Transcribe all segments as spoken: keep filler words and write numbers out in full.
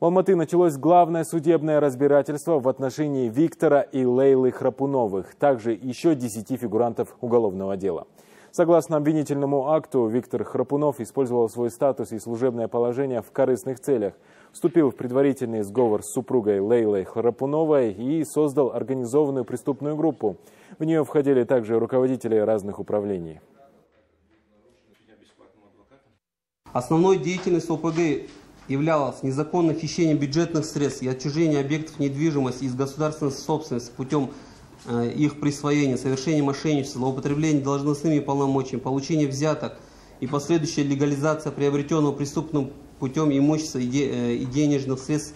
В Алматы началось главное судебное разбирательство в отношении Виктора и Лейлы Храпуновых, также еще десяти фигурантов уголовного дела. Согласно обвинительному акту, Виктор Храпунов использовал свой статус и служебное положение в корыстных целях, вступил в предварительный сговор с супругой Лейлой Храпуновой и создал организованную преступную группу. В нее входили также руководители разных управлений. Основной деятельностью ОПГ являлось незаконное хищение бюджетных средств и отчуждение объектов недвижимости из государственной собственности путем э, их присвоения, совершения мошенничества, злоупотребления должностными полномочиями, получения взяток и последующая легализация приобретенного преступным путем имущества и, де, э, и денежных средств.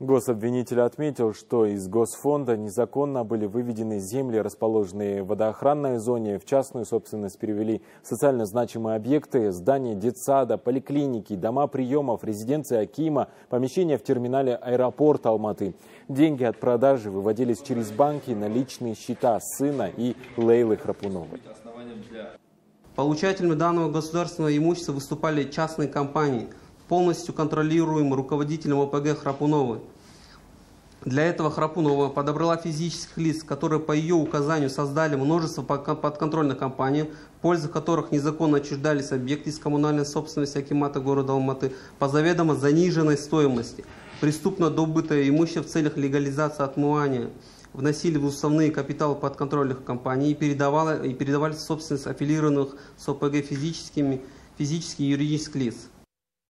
Гособвинитель отметил, что из Госфонда незаконно были выведены земли, расположенные в водоохранной зоне, в частную собственность перевели социально значимые объекты, здания детсада, поликлиники, дома приемов, резиденции Акима, помещения в терминале аэропорта Алматы. Деньги от продажи выводились через банки на личные счета сына и Лейлы Храпуновой. Получателями данного государственного имущества выступали частные компании, полностью контролируемым руководителем ОПГ Храпуновой. Для этого Храпунова подобрала физических лиц, которые по ее указанию создали множество подконтрольных компаний, в пользу которых незаконно отчуждались объекты из коммунальной собственности Акимата города Алматы по заведомо заниженной стоимости. Преступно добытое имущество в целях легализации отмывания вносили в уставные капиталы подконтрольных компаний и, передавала, и передавали собственность аффилированных с ОПГ физическими, физических и юридических лиц.